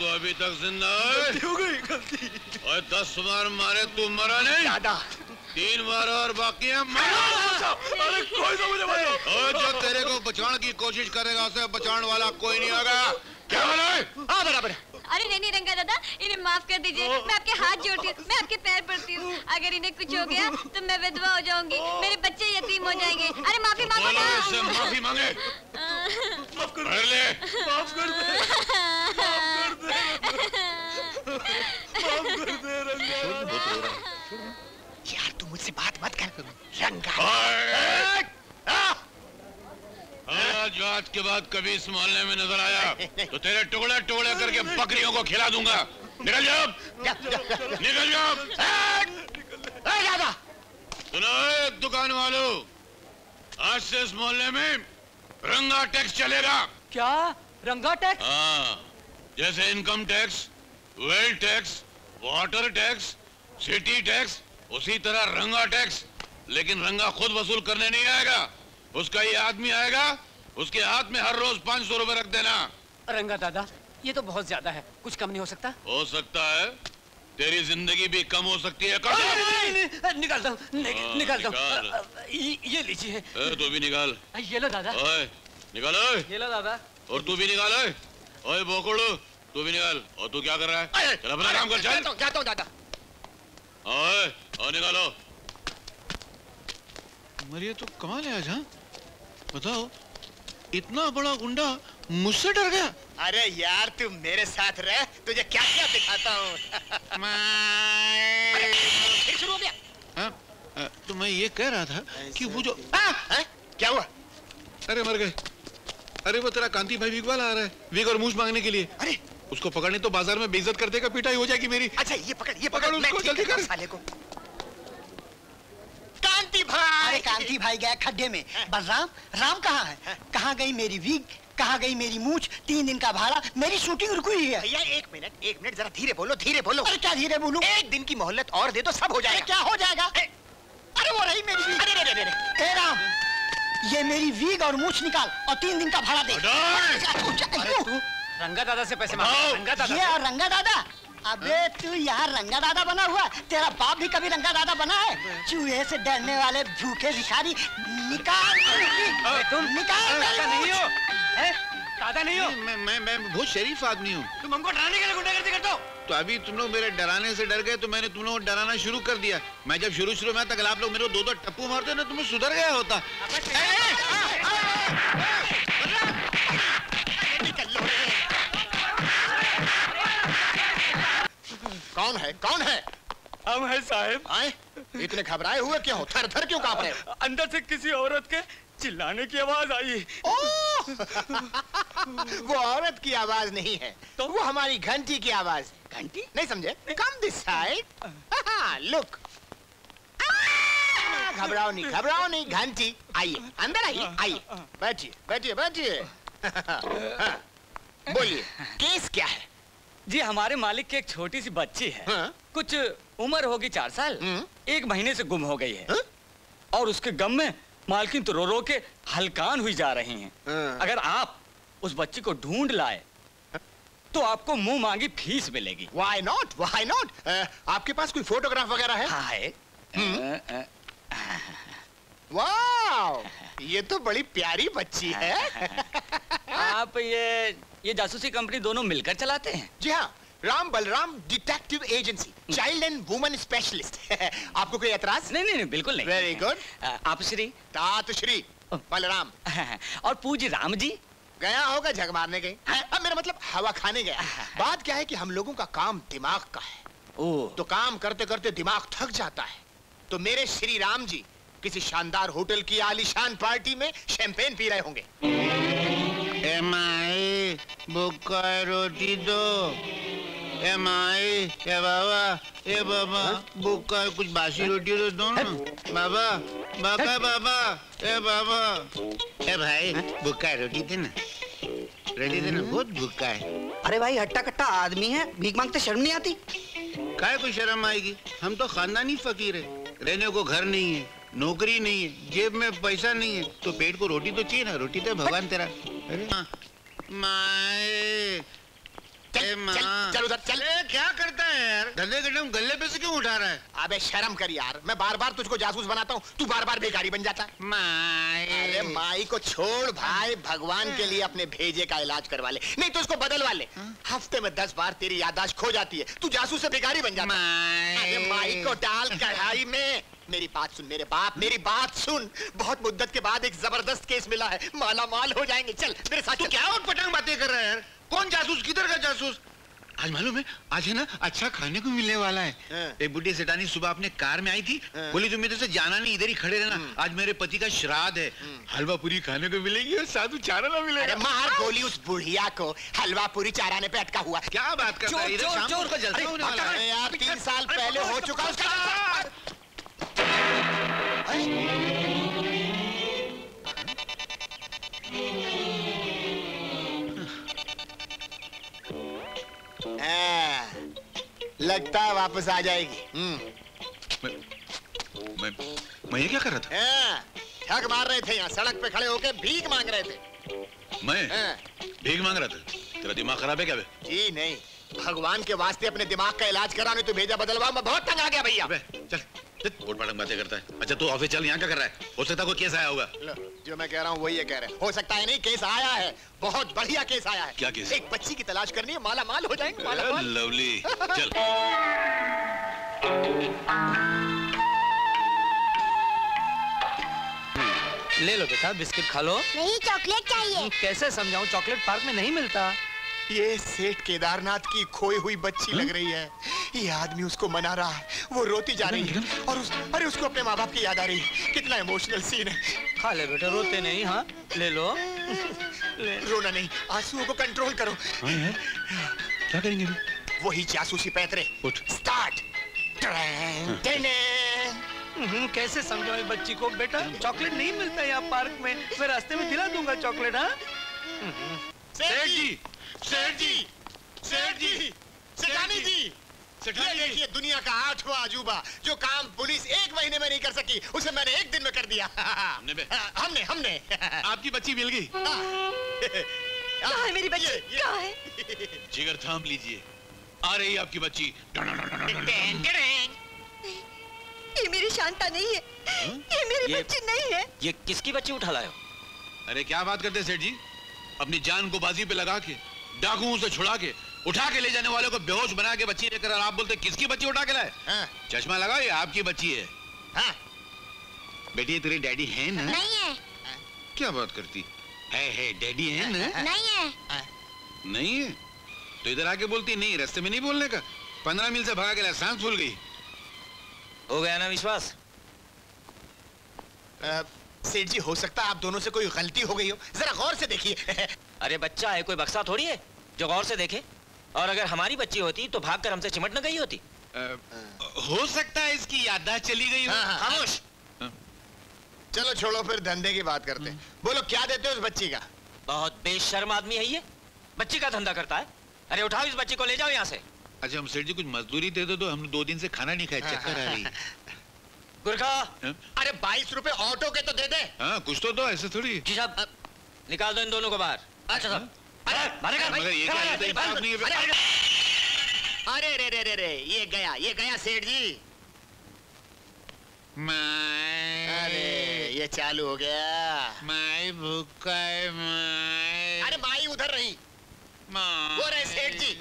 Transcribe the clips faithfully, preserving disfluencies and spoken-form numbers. तो अभी तक जिंदा है। हो गई गलती। और दस बार मारे तू मरा नहीं। दादा। तीन बार और बाकी है। अरे कोई तो मुझे बचाओ। और जो तेरे को बचाने की कोशिश करेगा उसे बचाने वाला कोई नहीं होगा। क्या बोला है? हाँ बराबर। अरे नहीं नहीं रंगा दादा, इन्हें माफ कर दीजिए। मैं आपके हाथ जोड़ती हूँ, मैं आपके पैर पड़ती हूँ। अगर इन्हें कुछ हो गया तो मैं विधवा हो जाऊंगी, मेरे बच्चे यतीम हो जाएंगे। अरे माफी मांगो ना। इससे माफी मांगे। माफ कर दे। माफ कर दे। माफ कर दे रंगा। यार तू मुझसे बात मत कर रंगा। जो आज के बाद कभी इस मोहल्ले में नजर आया तो तेरे टुकड़े टुकड़े करके बकरियों को खिला दूंगा। निकल जाओ, निकल जाओ। सुनो दुकान वालों, आज से इस मोहल्ले में रंगा टैक्स चलेगा। क्या रंगा टैक्स? हाँ, जैसे income tax, wealth tax, water tax, city tax, उसी तरह रंगा टैक्स। लेकिन रंगा खुद वसूल करने नहीं आएगा, उसका ये आदमी आएगा, उसके हाथ में हर रोज पाँच सौ रुपए रख देना। रंगा दादा ये तो बहुत ज्यादा है, कुछ कम नहीं हो सकता? हो सकता है, तेरी जिंदगी भी कम हो सकती है। कम नहीं, नहीं, नहीं, निकालता हूँ, निकालता हूँ। ये लीजिए। तू भी निकाल। ये लो दादा। ओए, निकालो। ये लो दादा। और तू भी निकाल। ओए बोकड़ो, तू भी निकाल। और तू क्या कर रहा है? चल अपना काम कर, चल। जाता हूँ दादा। और निकालो। मरिया तो कमाल है आज। हाँ बताओ, इतना बड़ा गुंडा मुझसे डर गया। अरे यार तू मेरे साथ रह, तुझे क्या क्या दिखाता हूँ। फिर शुरू हो गया। हाँ, तो मैं ये कह रहा था कि वो जो आ, आ, क्या हुआ? अरे मर गए। अरे वो तेरा कांति भाई वीग वाला आ रहा है, वीग और मूछ मांगने के लिए। अरे उसको पकड़ने तो बाजार में बेइज्जत कर देगा, पिटाई हो जाएगी मेरी। अच्छा ये पकड़, ये पकड़ उसको, जल्दी कर साले को। कांति भाई। अरे कांति भाई गया खड्डे में। बलराम, राम कहाँ है? कहाँ गई मेरी विग, कहाँ गई मेरी मूछ? तीन दिन का भाड़ा, मेरी शूटिंग रुकी हुई है। भैया एक मिनट, एक मिनट, जरा धीरे बोलो, धीरे बोलो। अरे क्या धीरे बोलूं? एक दिन की मोहलत और दे तो सब हो जाएगा। क्या हो जाएगा? अरे वो रही मेरी विग। अरे अरे अरे राम, ये मेरी विग और मूछ निकाल और तीन दिन का भाड़ा दे। रंगा दादा से पैसे मांग। रंगा दादा ये और रंगा दादा। अबे तू यहाँ रंगा दादा बना हुआ, तेरा बाप भी कभी रंगा दादा बना है। चूहे से डरने वाले भूखे भिखारी, निकाल तुम, निकाल। दादा नहीं हो, दादा नहीं हो। मैं मैं मैं बहुत शरीफ आदमी हूँ। तुम हमको डराने के लिए गुंडागर्दी करते हो। तो अभी तुम लोग मेरे डराने से डर गए तो मैंने तुम लोगों को डराना शुरू कर दिया। मैं जब शुरू शुरू में तक आप लोग मेरे को दो दो टप्पू मारते ना, तुम्हें सुधर गया होता। कौन है, कौन है? हम हैं साहब। आए, इतने घबराए हुए क्यों? थर थर क्यों कांप रहे हो? अंदर से किसी औरत के चिल्लाने की आवाज आई। ओ! वो औरत की आवाज नहीं है तो वो हमारी घंटी की आवाज। घंटी नहीं समझे? Come this side, look. घबराओ नहीं, घबराओ नहीं, घंटी। आइए अंदर, आइए आइए, बैठिए बैठिए बैठिए। बोलिए केस क्या है? जी हमारे मालिक की एक छोटी सी बच्ची है। हाँ? कुछ उम्र होगी चार साल। हुँ? एक महीने से गुम हो गई है। हाँ? और उसके गम में मालकिन तो रो रो के हलकान हुई जा रही हैं। हाँ? अगर आप उस बच्ची को ढूंढ लाए तो आपको मुंह मांगी फीस मिलेगी। Why not, why not? आपके पास कोई फोटोग्राफ वगैरह है? हाँ है। आ, आ, आ, वाव, ये तो बड़ी प्यारी बच्ची है। आप ये ये जासूसी कंपनी दोनों मिलकर चलाते हैं? जी हाँ, Ram Balram detective agency, child and women specialist. आपको कोई एतराज? नहीं नहीं नहीं, बिल्कुल नहीं। Very good. आप श्री? तात श्री बलराम। और पूजी राम जी? गया होगा झग मारने के। अब मेरा मतलब हवा खाने गया। बात क्या है कि हम लोगों का काम दिमाग का है। ओ। तो काम करते करते दिमाग थक जाता है, तो मेरे श्री राम जी किसी शानदार होटल की आलीशान पार्टी में शैंपेन पी रहे होंगे। ए माई बुक्का रोटी दो। ए माई, ए बाबा, ए बाबा बुक्का कुछ बासी रोटी दो। दोनों बाबा, बाबा बाबा, ए बाबा। ए भाई बुक्का रोटी थे ना, रोटी थे ना, बहुत भूखा है। अरे भाई हट्टा कट्टा आदमी है, भीख मांगते शर्म नहीं आती? काहे कोई शर्म आएगी, हम तो खानदानी फकीर है। रहने को घर नहीं है, नौकरी नहीं है, जेब में पैसा नहीं है, तो पेट को रोटी तो चाहिए ना। रोटी तो भगवान तेरा। अरे माए चल चल चल उधर चल। क्या करता है यार, धंधे के नाम गले पे से क्यों उठा रहा है? अबे शर्म कर यार, मैं बार बार तुझको जासूस बनाता हूँ, तू बार बार बेकारी बन जाता है। माई, अरे माई को छोड़ भाई, भगवान के लिए अपने भेजे का इलाज करवा ले, नहीं तो उसको बदलवा ले। हफ्ते में दस बार तेरी याददाश्त खो जाती है, तू जासूस से बेकारी बन जाता है। अरे माई को डाल कढ़ाई में। मेरी बात सुन मेरे बाप, मेरी बात सुन, बहुत मुद्दत के बाद एक जबरदस्त केस मिला है, माला माल हो जाएंगे, चल मेरे साथ। तू क्या और पटांग बातें कर रहा है यार, कौन जासूस, किधर का जासूस? आज मालूम है, आज है ना अच्छा खाने को मिलने वाला है। आ, एक बुढ़ी सेठानी सुबह अपने कार में आई थी, बोली तुम्हें तो से जाना नहीं, इधर ही खड़े रहना, आज मेरे पति का श्राद्ध है, हलवा पूरी खाने को मिलेगी और साधु चारा ना मिलेगा। मार गोली उस बुढ़िया को, हलवा पूरी चाराने पे अटका हुआ। क्या बात कर रहा है, इधर शाम को जलसा होने वाला है यार, तीन साल पहले हो चुका उसका। आ, लगता है वापस आ जाएगी। मैं, मैं, मैं ये क्या कर रहा था? ठग मार रहे थे, यहाँ सड़क पे खड़े होके भीख मांग रहे थे। मैं आ, भीख मांग रहा था? तेरा दिमाग खराब है क्या बे? जी नहीं, भगवान के वास्ते अपने दिमाग का इलाज करा, नहीं तो भेजा बदलवा। मैं बहुत तंग आ गया भैया। चल बोर्ड पार्टन बातें करता है। अच्छा तू ऑफिस चल, यहाँ क्या कर रहा है? हो सकता है कोई केस आया होगा। लो, जो मैं कह रहा हूँ वही ये कह रहे हैं। हो सकता है नहीं, केस आया है, बहुत बढ़िया केस आया है। क्या केस? एक बच्ची की तलाश करनी है, माला माल हो जाएंगे, माला माल। लवली चल। ले लो बेटा, बिस्किट खा लो। नहीं, चॉकलेट चाहिए। कैसे समझाऊँ, चॉकलेट पार्क में नहीं मिलता। ये सेठ केदारनाथ की खोई हुई बच्ची लग रही है। ये आदमी उसको मना रहा है, वो रोती जा रही है और उस, अरे उसको अपने माँ बाप की याद आ रही है। कितना इमोशनल सीन है। खा ले बेटा, रोते नहीं। हाँ ले लो, ले। रोना नहीं, आंसुओं को कंट्रोल करो। हाँ यार, क्या करेंगे? वही जासूसी पैतरे। स्टार्ट। कैसे समझाओ बच्ची को बेटा, चॉकलेट नहीं मिलता यहाँ पार्क में, मैं रास्ते में दिला दूंगा चॉकलेट। हाँ सेठ जी, सेठ जी, सेठानी जी, ये देखिए दुनिया का आठवां अजूबा, जो काम पुलिस एक महीने में नहीं कर सकी उसे मैंने एक दिन में कर दिया। हमने हमने, हमने। आपकी बच्ची मिल गई। कहाँ है मेरी बच्ची? कहाँ है? जिगर थाम लीजिए, आ रही है आपकी बच्ची। ये मेरी शांता नहीं है, ये मेरी बच्ची नहीं है। ये किसकी बच्ची उठा लाए हो? अरे क्या बात करते हैं सेठ जी, अपनी जान को बाजी पे लगा के, डाकुओं से छुड़ा के, उठा के ले जाने वाले को बेहोश बना के बच्ची लेकर आप बोलते किसकी बच्ची उठा के लाए? हाँ। चश्मा लगाओ, ये आपकी बच्ची है। हाँ। बेटी तेरे डैडी है ना? नहीं है। क्या बात करती है, है डैडी है ना? नहीं है। नहीं है तो इधर आके बोलती नहीं, रास्ते में नहीं बोलने का। पंद्रह मील से भगा के लाए, सांस फूल गई। हो गया ना विश्वास? सेठ जी हो सकता है आप दोनों से कोई गलती हो गई हो, जरा गौर से देखिए। अरे बच्चा है, कोई बक्सा थोड़ी है जो गौर से देखे। और अगर हमारी बच्ची होती तो भागकर हमसे चिमट न गई होती। आ, हो सकता है इसकी याददाश्त चली गई हो। हाँ, खामोश। हाँ। चलो छोड़ो, फिर धंधे की बात करते हैं। बोलो क्या देते हो उस बच्ची का? बहुत बेशर्म आदमी है ये, बच्ची का धंधा करता है। अरे उठाओ इस बच्ची को, ले जाओ यहाँ से। अच्छा हम सेठ जी कुछ मजदूरी दे दो, तो हम दो दिन से खाना नहीं खाए, चक्कर आ रही है। गुरखा, अरे बाईस रुपए ऑटो के तो दे दे। आ, कुछ तो दो, ऐसे थोड़ी। जी साहब निकाल दो इन दोनों को बाहर। अच्छा साहब। अरे रे रे रे रे, ये गया ये गया सेठ जी। माय, अरे ये चालू हो गया। माय भूखा है माय। अरे माई उधर रही, वो रहे सेठ जी।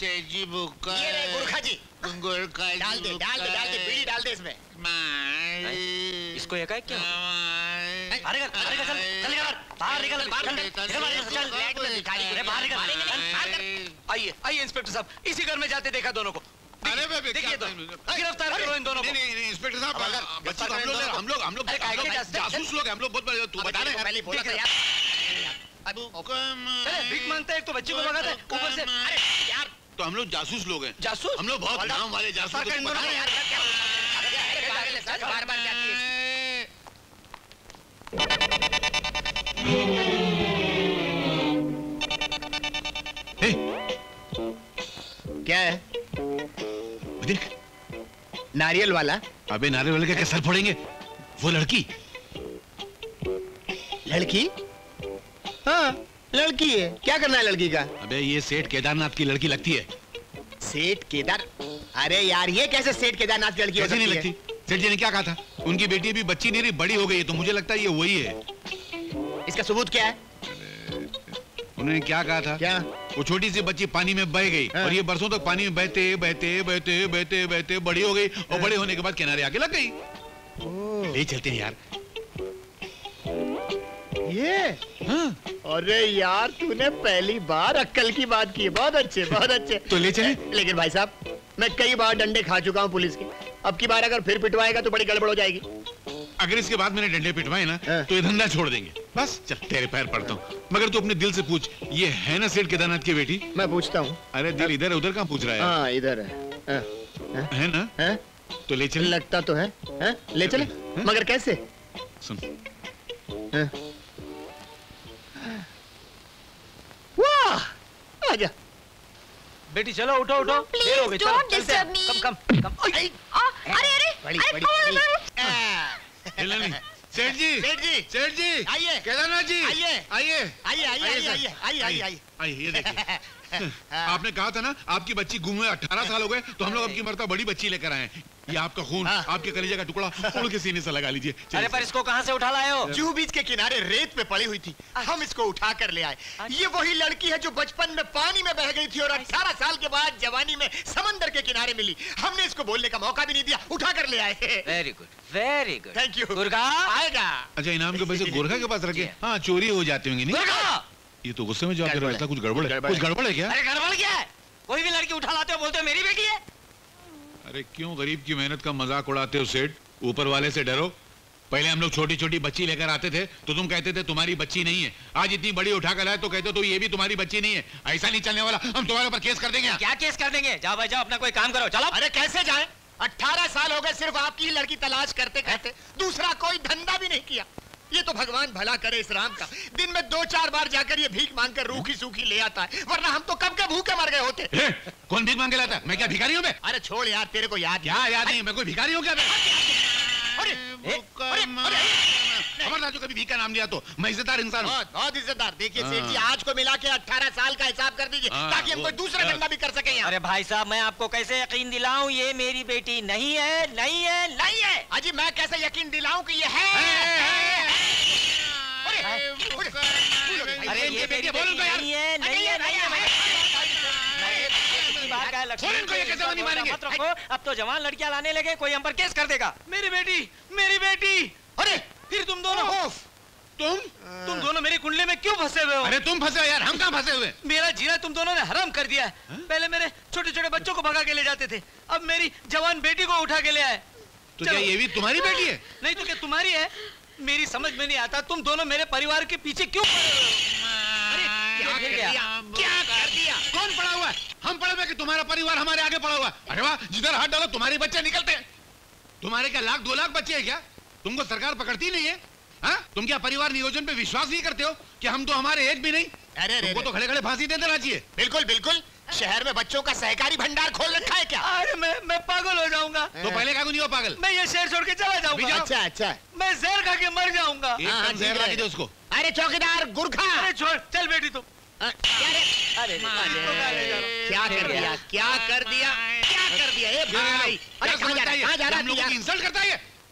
सेठ जी भूखा। ये रहे गुरखा जी। गुरखा जी डाल दे डाल दे डाल दे बीड़ी डाल दे इसमें। इसको क्या क्या? अरे अरे चल चल बाहर निकल, बाहर निकल। आइए आइए इंस्पेक्टर साहब, इसी घर में जाते देखा दोनों को। अरे देखिए गिरफ्तार करो इन दोनों को। नहीं नहीं इंस्पेक्टर साहब, बच्ची हम लोग हम लोग हम लोग जासूस लोग, हम लोग बहुत बड़े। तू बता रहे भीख मांगता है एक, तो बच्ची को भगाता है ऊपर से। अरे यार तो हम लोग जासूस लोग हैं। जासूस हम लोग बहुत नाम वाले जासूस। बार बार जाती है। क्या है? देख नारियल वाला। अबे नारियल वाले का सर फोड़ेंगे। वो लड़की लड़की हाँ लड़की लड़की है, क्या करना है लड़की का? अबे ये सेठ केदारनाथ की लड़की लगती है। सेठ केदार, अरे यार ये कैसे सेठ केदारनाथ की लड़की हो सकती है? सेठ जी ने क्या कहा था? उनकी बेटी भी बच्ची नहीं रही, बड़ी हो गई है, तो मुझे लगता है ये वही है। इसका सबूत क्या है? उन्होंने क्या कहा था? क्या? वो छोटी सी बच्ची पानी में बह गई और ये बरसों तक पानी में बहते बहते बहते बहते बहते बड़ी हो गई और बड़े होने के बाद किनारे आके लग गई। ले चलते हैं यार। ये हाँ। अरे यार तूने पहली बार अक्कल की बात की, बहुत अच्छे बहुत अच्छे। तो ले चले। लेकिन भाई साहब मैं कई बार डंडे खा चुका हूँ पुलिस के, अब की बार अगर फिर पिटवाएगा तो बड़ी गड़बड़ हो जाएगी। अगर इसके बाद मैंने डंडे पिटवाए ना हाँ। तो ये धंधा छोड़ देंगे। बस चल तेरे पैर पड़ता हूँ, मगर तू अपने दिल से पूछ, ये है ना सेठ केदारनाथ की बेटी? मैं पूछता हूँ। अरे दिल इधर उधर कहाँ पूछ रहा है? इधर है ना, तो ले चले। लगता तो है, ले चले, मगर कैसे? सुन वाह, आजा बेटी, चलो उठो उठो, देर हो गई, चलो चलते हैं। कम कम कम। अरे अरे बड़ी बड़ी। सेठ जी सेठ जी सेठ जी आइए। केदारनाथ जी आइए आइए आइए आइए आइए आइए आइए आइए। ये देखिए, आपने कहा था ना आपकी बच्ची गुम हुए अठारह साल हो गए, तो हम लोग आपकी मरता बड़ी बच्ची लेकर आए हैं। ये आपका खून हाँ। आपके कलेजे का टुकड़ा उड़ के सीने से लगा लीजिए। अरे पर इसको कहाँ से उठा लाए हो? जू बीच के किनारे रेत पे पड़ी हुई थी, हम इसको उठा कर ले आए। ये वही लड़की है जो बचपन में पानी में बह गई थी और अठारह साल के बाद जवानी में समंदर के किनारे मिली। हमने इसको बोलने का मौका भी नहीं दिया, उठा कर ले आए। Very good very good, thank you. गुर्गा आएगा। अच्छा इनाम के पैसे गोरखा के पास रखे, हाँ चोरी हो जाते होंगे। ये तो गुस्से में जवाब दे रहा था, कुछ गड़बड़ है, कुछ गड़बड़ है क्या? अरे गड़बड़ क्या है, कोई भी लड़की उठा लाते हो, बोलते हो मेरी बेटी है। अरे क्यों गरीब की मेहनत का मजाक उड़ाते हो सेठ? ऊपर वाले से डरो। पहले हम लोग छोटी छोटी बच्ची लेकर आते थे तो तुम कहते थे तुम्हारी बच्ची नहीं है, आज इतनी बड़ी उठा कर आए तो कहते हो तो ये भी तुम्हारी बच्ची नहीं है। ऐसा नहीं चलने वाला, हम तुम्हारे ऊपर केस कर देंगे। क्या केस कर देंगे? जाओ भाई जाओ, अपना कोई काम करो, चलो। अरे कैसे जाए, अट्ठारह साल हो गए सिर्फ आपकी लड़की तलाश करते करते, दूसरा कोई धंधा भी नहीं किया। ये तो भगवान भला करे इस राम का, दिन में दो चार बार जाकर ये भीख मांगकर रूखी सूखी ले आता है, वरना हम तो कब के भूखे मर गए होते। ए, कौन भीख मांग के लाता है? मैं क्या भिखारी हूँ? अरे छोड़ यार, तेरे को याद क्या याद नहीं, मैं कोई भिखारी हूँ क्या? अमरनाथ कभी भीख का नाम लिया तो? मैं इज्जतदार इंसान हूँ, बहुत इज्जतदार। देखिए सेठ जी आज को मिला के अठारह साल का हिसाब कर दीजिए ताकि हम कोई दूसरा धंधा भी कर सके। अरे भाई साहब मैं आपको कैसे यकीन दिलाऊं ये मेरी बेटी नहीं है, नहीं है, नहीं है। अजी मैं कैसे यकीन दिलाऊं कि ये है? अरे ये बेटी बोलूंगा यार, नहीं है नहीं है नहीं है। अब तो जवान लड़कियां लाने लगे, कोई हम पर केस कर देगा। मेरी बेटी मेरी बेटी। अरे फिर तुम दोनों तुम तुम दोनों मेरे कुंडले में क्यों फंसे हुए हो? अरे तुम फंसे हो यार, हम कहाँ फंसे हुए? मेरा जीना तुम दोनों ने हराम कर दिया है। पहले मेरे छोटे छोटे बच्चों को भगा के ले जाते थे, अब मेरी जवान बेटी को उठा के ले आए। तो क्या ये भी तुम्हारी बेटी है? नहीं तो क्या तुम्हारी है? मेरी समझ में नहीं आता तुम दोनों मेरे परिवार के पीछे क्यों पड़े हो? अरे क्या कर दिया, क्या कर दिया? कौन पड़ा हुआ है? हम पड़े हुए कि तुम्हारा परिवार हमारे आगे पड़ा हुआ है? अरे वाह, जिधर हाथ डालो तुम्हारे बच्चे निकलते हैं। तुम्हारे क्या लाख दो लाख बच्चे हैं क्या? तुमको सरकार पकड़ती नहीं है हा? तुम क्या परिवार नियोजन पे विश्वास नहीं करते हो कि हम तो हमारे एज भी नहीं? अरे तुमको तो खड़े खड़े फांसी दे देना चाहिए। बिल्कुल बिल्कुल, शहर में बच्चों का सहकारी भंडार खोल रखा है क्या? अरे मैं मैं पागल हो जाऊंगा। तो पहले का नहीं हो पागल, मैं ये शहर छोड़ के चला जाऊंगा। अच्छा अच्छा, मैं जहर खा के मर जाऊंगा। जहर लगा दे उसको। अरे चौकीदार गुरखा। अरे छोड़, चल बेटी तुम। अरे क्या कर दिया, क्या कर दिया, क्या कर दिया? इंसल्ट करता है